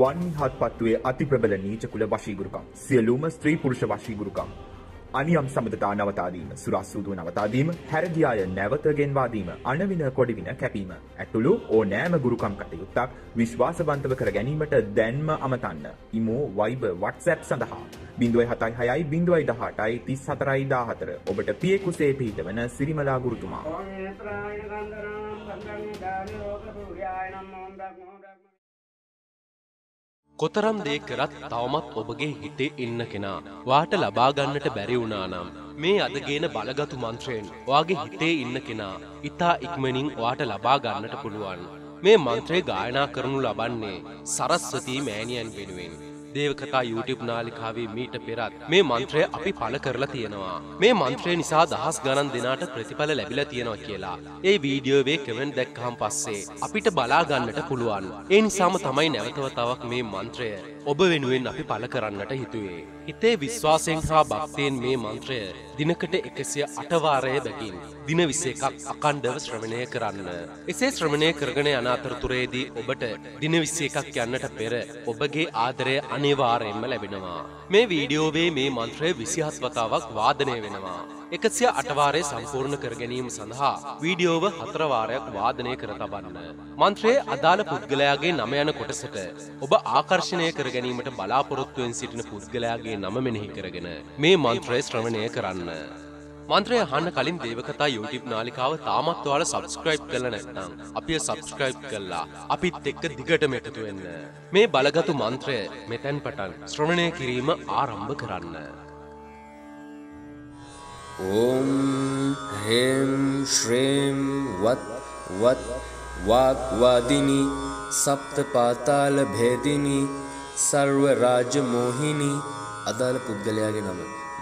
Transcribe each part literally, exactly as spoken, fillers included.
वाणी हातपातुए अति प्रबल नीच कुल वशीगुरुकम सियलूम स्त्री पुरुष वशीगुरुकम अनियम समदता नवतादीम सुरासूदु नवतादीम हैरदियाय नैवत ගෙන්වාදීම අණවින කොඩවින කැපීම ඇතුළු ඕනෑම ගුරුකම් කටයුත්තක් විශ්වාසවන්තව කර ගැනීමට දැන්ම අමතන්න ඉමෝ Viber WhatsApp සඳහා ज़ीरो हत छह ज़ीरो एक आठ तीन सात एक चार ඔබට පියෙකුසේ පිහිටවන සිරිමලා ගුරුතුමා කොතරම් දේ කරත් තවමත් ඔබගේ හිතේ ඉන්න කෙනා වාට ලබා ගන්නට බැරි වුණා නම් මේ අදගෙන බලගත් මන්ත්‍රයෙන් ඔයාගේ හිතේ ඉන්න කෙනා ඉතා ඉක්මනින් ඔයාට ලබා ගන්නට පුළුවන් මේ මන්ත්‍රය ගායනා කරනු ලබන්නේ සරස්වති මෑණියන් වෙනුවෙන් දේවකතා YouTube නාලිකාවේ මීට පෙරත් මේ මන්ත්‍රය අපි පළ කරලා තියෙනවා මේ මන්ත්‍රය නිසා දහස් ගණන් දෙනාට ප්‍රතිඵල ලැබිලා තියෙනවා කියලා ඒ වීඩියෝවේ කමෙන්ට් දැක්කහම පස්සේ අපිට බලා ගන්නට පුළුවන් ඒ නිසාම තමයි නැවතවතාවක් මේ මන්ත්‍රය ඔබ වෙනුවෙන් අපි පළ කරන්නට හිතුවේ. හිතේ විශ්වාසයෙන් හා භක්තියෙන් මේ මන්ත්‍රය දිනකට එකසිය අට වාරයේ බැගින් දින විස්ස එකක් අකණ්ඩව ශ්‍රවණය කරන්න. එසේ ශ්‍රවණය කරගෙන යන අතරතුරේදී ඔබට දින විස්ස එකක් යන්නට පෙර ඔබගේ ආදරය අනිවාර්යයෙන්ම ලැබෙනවා. මේ වීඩියෝවේ මේ මන්ත්‍රය විසිහත් වතාවක් වාදනය වෙනවා. එකසිය අට වාරයේ සම්පූර්ණ කර ගැනීම සඳහා වීඩියෝව හතර වාරයක් වාදනය කර තබන්න. මන්ත්‍රයේ අදාළ පුද්ගලයාගේ නම යන කොටසට ඔබ ආකර්ෂණය කර ගැනීමට බලාපොරොත්තුවෙන් සිටින පුද්ගලයාගේ නම මෙනෙහි කරගෙන මේ මන්ත්‍රය ශ්‍රවණය කරන්න. මන්ත්‍රය අහන්න කලින් දේවකතා YouTube නාලිකාව තාමත් ඔයාලා subscribe කරලා නැත්නම් අපිව subscribe කරලා අපිත් එක්ක දිගටම එකතු වෙන්න. මේ බලගත් මන්ත්‍රය මෙතෙන් පටන් ශ්‍රවණය කිරීම ආරම්භ කරන්න. ඕම් හේම් ශ්‍රේම් වත් වත් වාග් වාදිනි සප්ත පාතාල භේදිනි सर्व राज्य मोहिनी अदाल पुद्गलया के नाम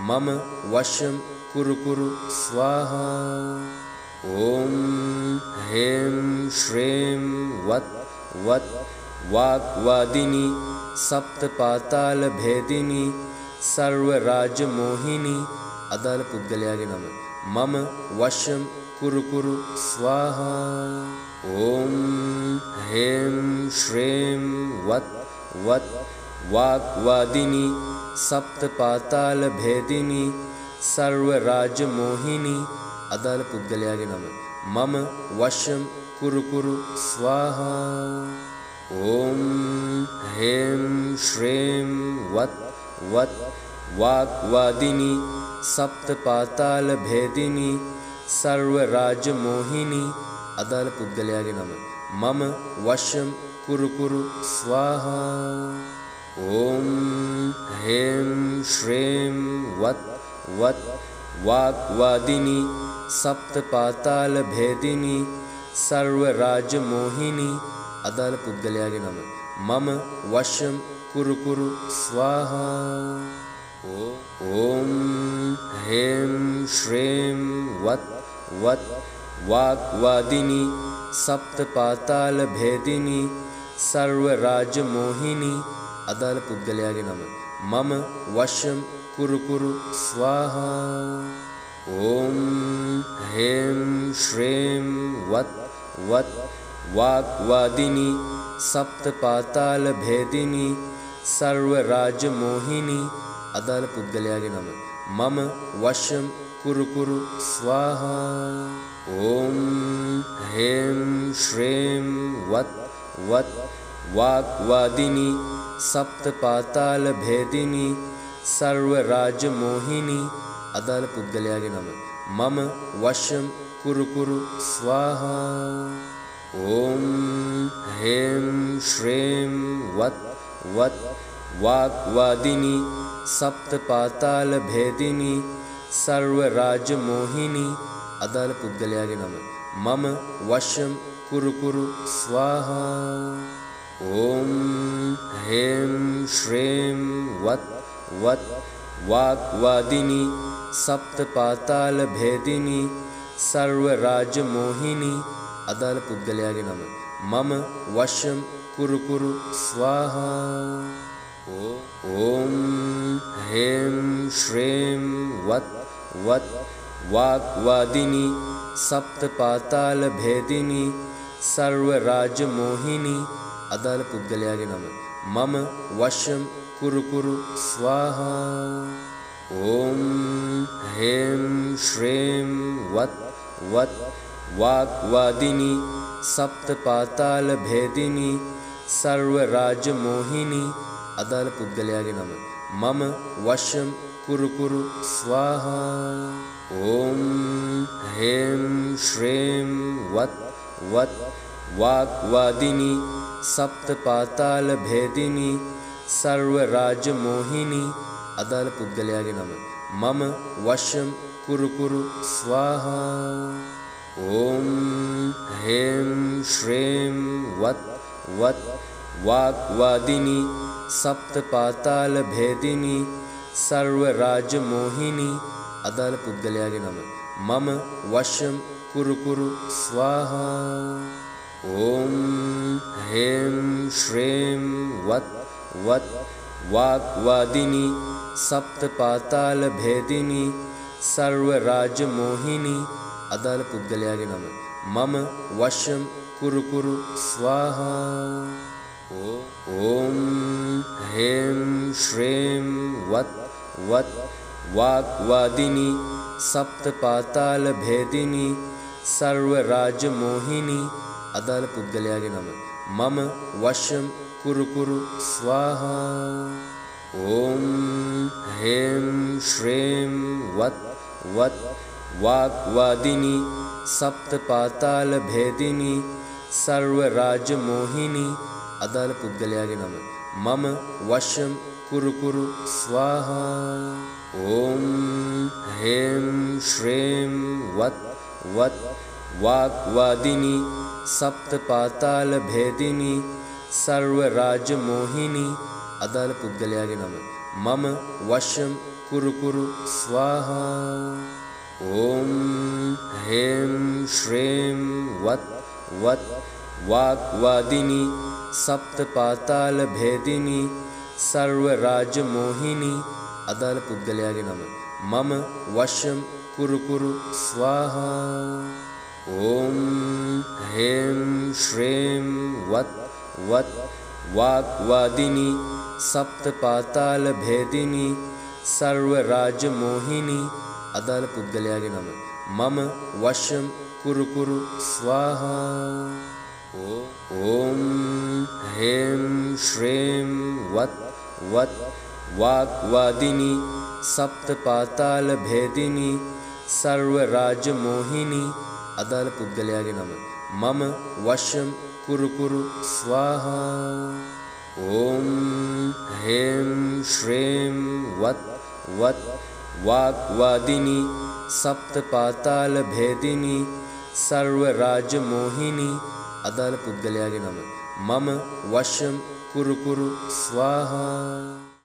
मम वशम कुरु कुरु स्वाहा ओम हेम श्रेम वत वत वाक वादिनी सप्त पाताल भेदिनी सर्व राज्य मोहिनी अदाल पुद्गलया के नाम मम वशम कुरु कुरु स्वाहा ओम हेम श्रेम वत वत वाक वादिनी सप्त पाताल भेदिनी सर्व राज्य मोहिनी अदाल पुद्गलया के नाम मम वशम कुरु कुरु स्वाहा ओम हेम श्रेम वत वत वाक वादिनी सप्त पाताल भेदिनी सर्व राज्य मोहिनी अदाल पुद्गलया के नाम मम वशम कुरु कुरु स्वाहा ओम हेम श्रेम वत वत वाक वादिनी सप्त पाताल भेदिनी सर्व राज्य मोहिनी अदाल पुद्गलया के नाम मम वशम कुरु कुरु स्वाहा ओम हेम श्रेम वत वत वाक वादिनी सप्त पाताल भेदिनी सर्व राज्य मोहिनी अदाल पुद्गलया के नाम मम वशम कुरु कुरु स्वाहा ओम हेम श्रेम वत वत वाक वादिनी सप्त पाताल भेदिनी सर्व राज्य मोहिनी अदाल पुद्गलया के नाम मम वशम कुरु कुरु स्वाहा ओम हेम श्रेम वत वत वाक वादिनी सप्त पाताल भेदिनी सर्व राज्य मोहिनी अदाल पुद्गलया के नाम मम वशम कुरु कुरु स्वाहा ओम हेम श्रेम वत वत वाक वादिनी सप्त पाताल भेदिनी सर्व राज्य मोहिनी अदाल पुद्गलया के नाम मम वशम कुरु कुरु स्वाहा ओम हेम श्रेम वत वत वाक वादिनी सप्त पाताल भेदिनी सर्व राज्य मोहिनी अदाल पुद्गलया के नाम मम वशम कुरु कुरु स्वाहा ओम हेम श्रेम वत वत वाक वादिनी सप्त पाताल भेदिनी सर्व राज्य मोहिनी अदाल पुद्गलया के नाम मम वशं कुरु कुरु स्वाहा। ओम हेम श्रेम वत वत वाग्वादिनी सप्तपाताल भेदिनी सर्वराज मोहिनी अदाल पुद्गल्या के नाम मम वशं कुरु कुरु स्वाहा। ओम हेम श्रेम वत वत वाग्वादिनी सप्तपाताल भेदिनी सर्वराज मोहिनी अदाल पुद्गल्या के नाम मम वशं कुरु कुरु स्वाहा। ओम हेम श्रेम वत वत वाग्वादिनी सप्तपाताल भेदिनी सर्वराज मोहिनी अदाल पुद्गल्या के नाम मम वशं कुरु कुरु स्वाहा। ओम हेम श्रेम वत वत वाग्वादिनी सप्तपाताल भेदिनी सर्वराज मोहिनी अदाल पुद्गल्या के नाम मम वशं कुरु कुरु स्वाहा। ओम हेम श्रेम वत वत वाग्वादिनी सप्तपाताल भेदिनी सर्वराज मोहिनी अदाल पुद्गल्या के नाम मम वशं कुरु कुरु स्वाहा। ओम हेम श्रेम वत वत वाग्वादिनी सप्तपाताल भेदिनी सर्वराज मोहिनी अदाल पुद्गल्या के नाम मम वशं कुरु कुरु स्वाहा। ओम हेम श्रेम वत वत वाग्वादिनी सप्तपाताल भेदिनी सर्वराज मोहिनी अदाल पुद्गल्या के नाम मम वशं कुरु कुरु स्वाहा। ओम हेम श्रेम वत वत वाग्वादिनी सप्तपाताल भेदिनी सर्वराज मोहिनी अदाल पुद्गल्या के नाम मम वशं कुरु कुरु स्वाहा। ओम हेम श्रेम वत वत वाग्वादिनी सप्तपाताल भेदिनी सर्वराज मोहिनी अदाल पुद्गल्या के नाम मम वशं कुरु कुरु स्वाहा। ओम हेम श्रेम वत वत वाग्वादिनी सप्तपाताल भेदिनी सर्वराज मोहिनी अदाल पुद्गल्या के नाम मम वशं कुरु कुरु स्वाहा। ओम हेम श्रेम वत वत वाग्वादिनी सप्तपाताल भेदिनी सर्वराज मोहिनी अदाल पुद्गल्या के नाम मम वशं कुरु कुरु स्वाहा।